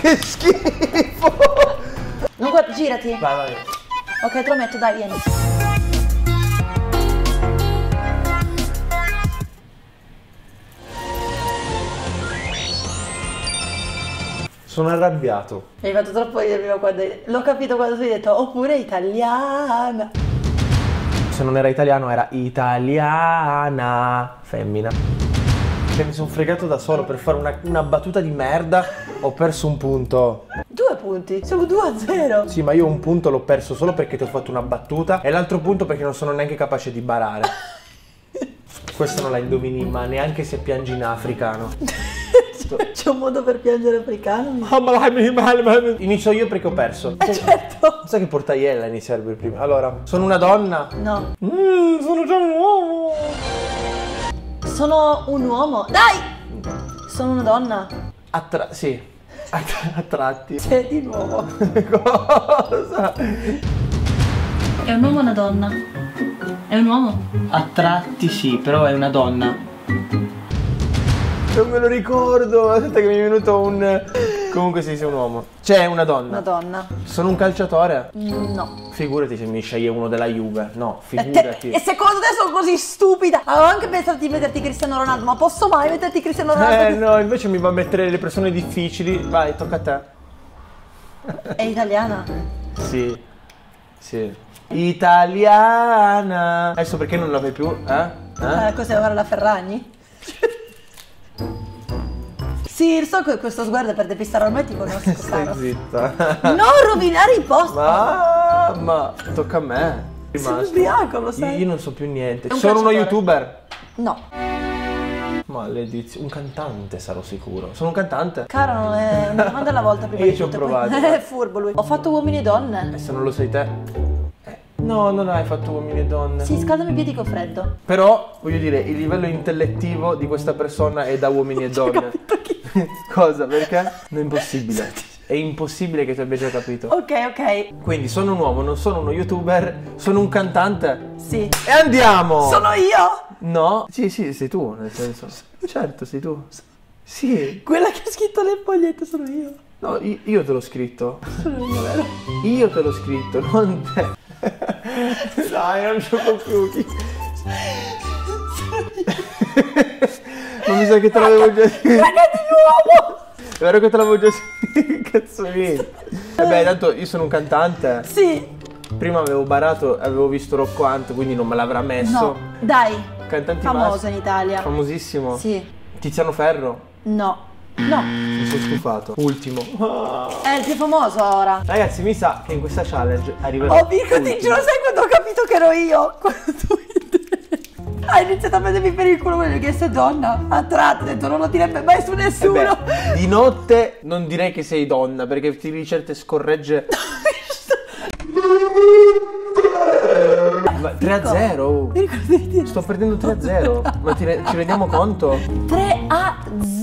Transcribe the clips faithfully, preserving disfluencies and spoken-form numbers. che schifo! Non guarda, girati. Vai, vai. Ok, te lo metto, dai, vieni. Sono arrabbiato. Mi hai fatto troppo ridere quando... L'ho capito quando tu hai detto, oppure italiana. Se non era italiano, era italiana femmina. Cioè, mi sono fregato da solo per fare una, una battuta di merda. Ho perso un punto. Due punti? Siamo due a zero. Sì, ma io un punto l'ho perso solo perché ti ho fatto una battuta. E l'altro punto perché non sono neanche capace di barare. Questo non la indovini, ma neanche se piangi in africano. C'è un modo per piangere africano? Inizio io perché ho perso. Eh, certo. Sai che portaiella iniziare per prima? Allora, sono una donna? No. Mm, sono già un uomo. Sono un uomo? Dai! Sono una donna? Attra... sì. Att attratti. C'è di nuovo. Cosa? È un uomo o una donna? È un uomo? Attratti sì, però è una donna. Non me lo ricordo, aspetta che mi è venuto un... Comunque sì, sei un uomo. C'è una donna. Una donna. Sono un calciatore? No. Figurati se mi sceglie uno della Juve. No, figurati. E secondo te sono così stupida? Avevo anche pensato di metterti Cristiano Ronaldo, ma posso mai metterti Cristiano Ronaldo? Eh no, invece mi va a mettere le persone difficili. Vai, tocca a te. È italiana? Sì. Sì. Italiana. Adesso perché non la fai più? Eh? Eh? Eh, cos'è ora la Ferragni? Sì, so che questo sguardo è per depistare, ormai ti conosco. Stai zitta. Non rovinare i posti. Ma, ma tocca a me. Sono ubriaco, lo sai. Io, io non so più niente. Un Sono uno youtuber? No. Maledizione. Un cantante sarò sicuro. Sono un cantante? Caro, non è una domanda alla volta prima. Io ci ho provato. È furbo lui. Ho fatto uomini e donne. E se non lo sei te? Eh. No, non hai fatto uomini e donne. Sì, scaldami i piedi con freddo. Però, voglio dire, il livello intellettivo di questa persona è da uomini e donne. Cosa? Perché? Non è impossibile. È impossibile che tu abbia già capito. Ok, ok. Quindi sono un uomo, non sono uno youtuber, sono un cantante? Sì. E andiamo! Sono io? No. Sì, sì, sei tu, nel senso. Certo, sei tu. Sì. Quella che ha scritto le fogliette sono io. No, io, io te l'ho scritto. Sono io, vero? Io te l'ho scritto, non te. Dai, non gioco più. Non mi sa che te l'avevo già scritto. Ma che di nuovo? È vero che te l'avevo già scritto. Cazzo mio. Vabbè, tanto io sono un cantante. Sì. Prima avevo barato, avevo visto Rocco Hunt, quindi non me l'avrà messo. No, dai. Cantanti famoso maschi. In Italia. Famosissimo. Sì. Tiziano Ferro? No. No. Mi sono stufato. Ultimo. Oh. È il più famoso ora. Ragazzi, mi sa che in questa challenge arriverò. Oh, Mirko, ti giuro, sai quando ho capito che ero io? Quando tu hai iniziato a prendermi per il culo quello che sei donna. A tratto, ho detto non lo direbbe mai su nessuno. Eh beh, di notte non direi che sei donna, perché ti dici certe scorregge. tre a zero. Sto perdendo tre a zero. Ma ti re ci rendiamo conto? tre a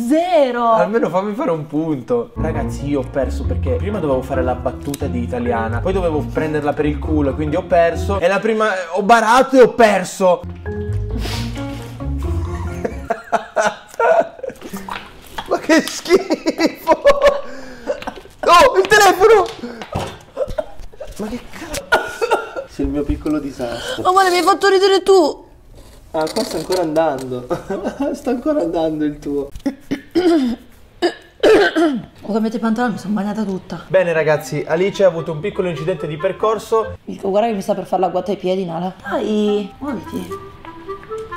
zero. Almeno fammi fare un punto. Ragazzi, io ho perso perché prima dovevo fare la battuta di italiana, poi dovevo prenderla per il culo, quindi ho perso. E la prima ho barato e ho perso. Ma che schifo. Oh, il telefono. Ma che cazzo. Sei il mio piccolo disastro. Oh, ma mi hai fatto ridere tu. Ah, qua sta ancora andando. Sta ancora andando il tuo. Ho cambiato i pantaloni, mi sono bagnata tutta. Bene ragazzi, Alice ha avuto un piccolo incidente di percorso. Dico, guarda che mi sta per fare la guatta ai piedi, Nala. Dai, muoviti.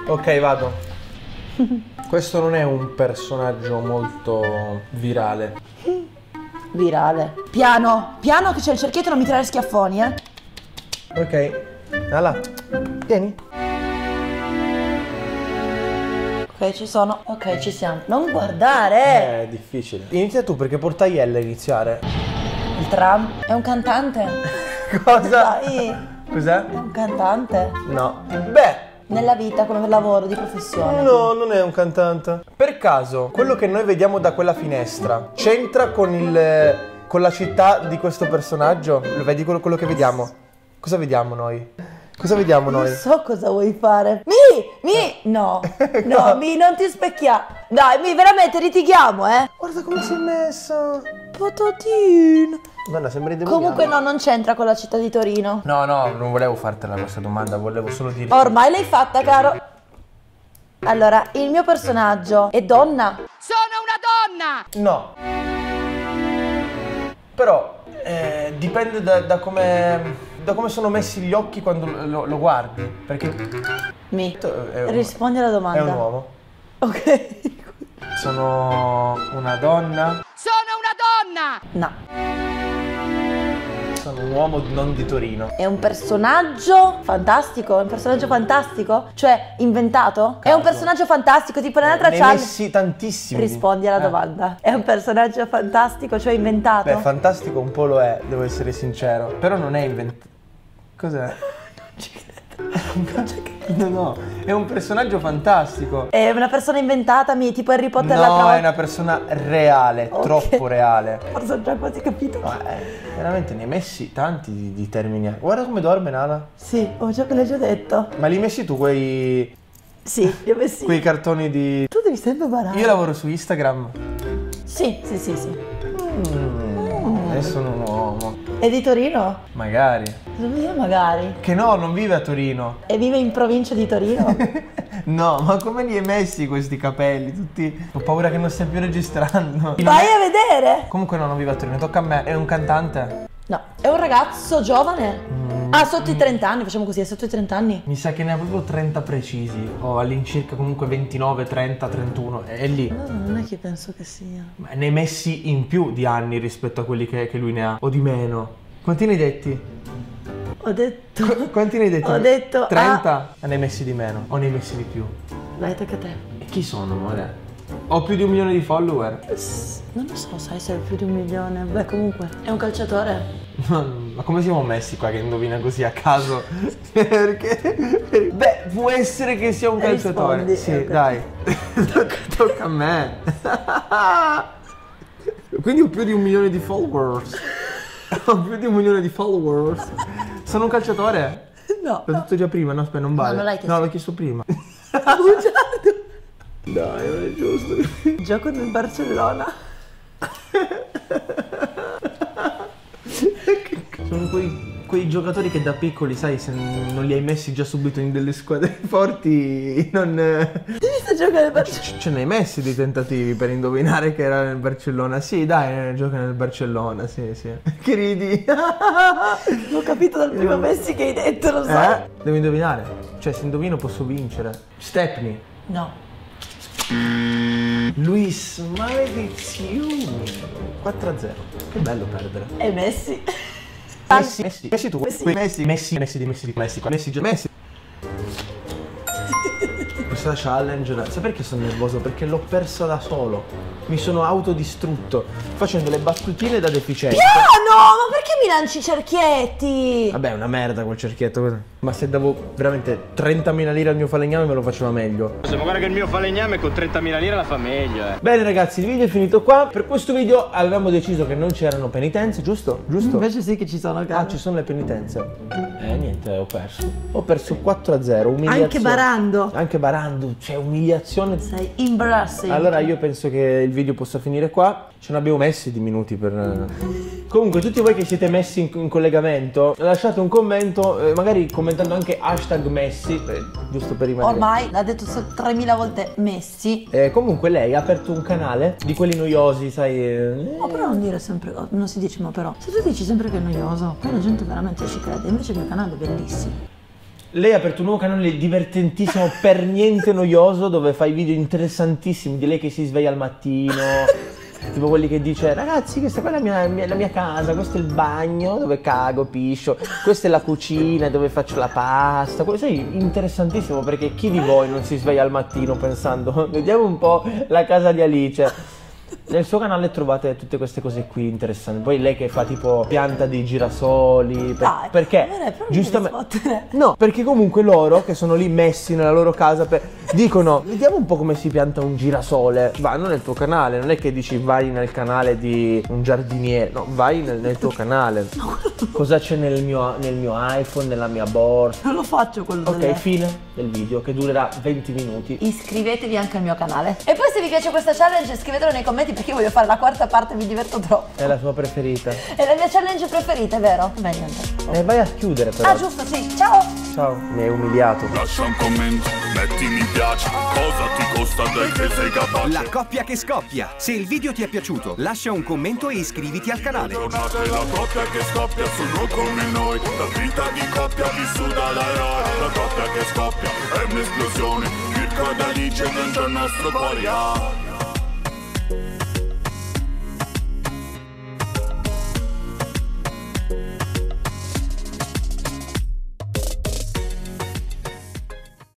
Ok, vado. Questo non è un personaggio molto virale. Virale. Piano, piano che c'è il cerchietto, non mi tirare schiaffoni, eh. Ok, Nala, tieni. Ok, ci sono. Ok, ci siamo. Non guardare! È difficile. Inizia tu perché portaiella a iniziare. Il tram? È un cantante. Cosa? Cos'è? È un cantante. No. Beh. Nella vita, come lavoro, di professione. No, non è un cantante. Per caso, quello che noi vediamo da quella finestra c'entra con il... con la città di questo personaggio? Lo vedi quello che vediamo? Cosa vediamo noi? Cosa vediamo noi? Non so cosa vuoi fare. Mi, mi, no, no, mi, non ti specchia. Dai, mi, veramente litighiamo, eh. Guarda come si è messa. Patatin. Donna, sembri demoniaco. Comunque no, non c'entra con la città di Torino. No, no, non volevo fartela questa domanda, volevo solo dire. Ormai l'hai fatta, caro. Allora, il mio personaggio è donna? Sono una donna! No. Però, eh, dipende da, da come... da come sono messi gli occhi quando lo, lo guardi, perché... Mi, un... rispondi alla domanda. È un uomo. Ok. Sono una donna? Sono una donna! No. Sono un uomo non di Torino. È un personaggio fantastico? È un personaggio fantastico? Cioè, inventato? Caso. È un personaggio fantastico, tipo nell'altra eh, traccia... Ne messi tantissimi. Rispondi alla eh. domanda. È un personaggio fantastico, cioè inventato? Beh, fantastico un po' lo è, devo essere sincero. Però non è inventato. Cos'è? Non c'è che... No, no, è un personaggio fantastico. È una persona inventata, mi, tipo Harry Potter. No, la è una persona reale, okay. Troppo reale. Forse ho già quasi capito. Ma è, veramente ne hai messi tanti di, di termini. Guarda come dorme Nala. Sì, ho già, l'hai già detto. Ma li hai messi tu quei... Sì, li ho messi. Quei cartoni di... Tu devi sempre barare. Io lavoro su Instagram. Sì, sì, sì, sì. Mm. Mm. Adesso sono un uomo. È di Torino? Magari. Dove magari? Che no, non vive a Torino. E vive in provincia di Torino? No, ma come li hai messi questi capelli? Tutti... Ho paura che non stia più registrando. Vai a vedere! Comunque no, non vive a Torino, tocca a me. È un cantante? No, è un ragazzo giovane. Mm. Ah, sotto i trenta anni, facciamo così, è sotto i trenta anni? Mi sa che ne ha proprio trenta precisi. O all'incirca comunque ventinove, trenta, trentuno. È lì. No, non è che penso che sia. Ma ne hai messi in più di anni rispetto a quelli che, che lui ne ha. O di meno. Quanti ne hai detti? Ho detto... Qu quanti ne hai detto? Ho detto... trenta? Ah. Ne hai messi di meno? O ne hai messi di più? Vai, tocca a te. E chi sono, amore? Ho più di un milione di follower? Psst, non lo so, sai se è più di un milione. Beh, comunque, è un calciatore. Ma come siamo messi qua che indovina così a caso? Perché? Beh, può essere che sia un calciatore. Rispondi. Sì, okay. Dai. tocca, tocca a me. Quindi ho più di un milione di followers. Ho più di un milione di followers. Sono un calciatore? No. L'ho detto già prima, no, aspetta, non vale. No, l'hai chiesto. No, l'ho chiesto prima. Dai, non è giusto. Gioco nel Barcellona. Sono quei, quei giocatori che da piccoli, sai, se non li hai messi già subito in delle squadre forti, non... Devi stare giocando nel Barcellona. Ce ne hai messi dei tentativi per indovinare che era nel Barcellona. Sì, dai, gioca nel Barcellona, sì, sì. Che ridi? L'ho capito dal primo Messi che hai detto, lo sai. Eh? Devo indovinare. Cioè, se indovino posso vincere. Stepney. No. Luis, maledizione. quattro a zero. Che bello perdere. E Messi. Messi, Messi, Messi tu, Messi, Messi, Messi, Messi di Messi di Messi, Messi, Messi. Questa challenge, sai perché sono nervoso? Perché l'ho persa da solo. Mi sono autodistrutto facendo le battutine da deficiente. No, ma perché mi lanci i cerchietti? Vabbè, è una merda quel cerchietto. Ma se davo veramente trentamila lire al mio falegname me lo faceva meglio. Ma guarda che il mio falegname con trentamila lire la fa meglio, eh. Bene ragazzi, il video è finito qua. Per questo video avevamo deciso che non c'erano penitenze, giusto? Giusto? Invece sì che ci sono, cara. Ah, ci sono le penitenze. Eh, niente, ho perso. Ho perso quattro a zero, umiliazione. Anche barando. Anche barando, cioè umiliazione. Sei embarrassing. Allora io penso che il video possa finire qua. Ce ne abbiamo messi di minuti per... Comunque tutti voi che siete messi in, in collegamento, lasciate un commento, eh, magari commentando anche hashtag Messi, eh, giusto per rimanere. Ormai l'ha detto tremila volte Messi. Eh, comunque lei ha aperto un canale di quelli noiosi, sai. Eh. Ma però non dire sempre, non si dice ma però. Se tu dici sempre che è noioso, poi la gente veramente ci crede, invece il mio canale è bellissimo. Lei ha aperto un nuovo canale divertentissimo, per niente noioso, dove fai video interessantissimi di lei che si sveglia al mattino. Tipo quelli che dice, ragazzi questa qua è la mia, mia, la mia casa, questo è il bagno dove cago, piscio, questa è la cucina dove faccio la pasta. Questo è interessantissimo perché chi di voi non si sveglia al mattino pensando, vediamo un po' la casa di Alice. Nel suo canale trovate tutte queste cose qui interessanti. Poi lei che fa tipo pianta dei girasoli per, ah, perché? Giustamente. No, perché comunque loro che sono lì messi nella loro casa per... dicono vediamo un po' come si pianta un girasole. Vanno nel tuo canale, non è che dici vai nel canale di un giardiniere, no, vai nel, nel tuo canale. Cosa c'è nel mio, nel mio iPhone, nella mia borsa? Non lo faccio quello. Ok, delle... fine del video che durerà venti minuti. Iscrivetevi anche al mio canale. E poi se vi piace questa challenge scrivetelo nei commenti, perché io voglio fare la quarta parte, mi diverto troppo. È la sua preferita. È la mia challenge preferita, è vero? Beh, niente. E vai a chiudere però. Ah giusto, sì, ciao. Ciao, mi hai umiliato. Lascia un commento, metti mi piace. Cosa ti costa del che sei capace? La coppia che scoppia. Se il video ti è piaciuto lascia un commento e iscriviti al canale. Tornate la coppia che scoppia, sono come noi. La vita di coppia vissuta da eroi. La coppia che scoppia è un'esplosione. Ricorda lì c'è dentro il nostro cuore.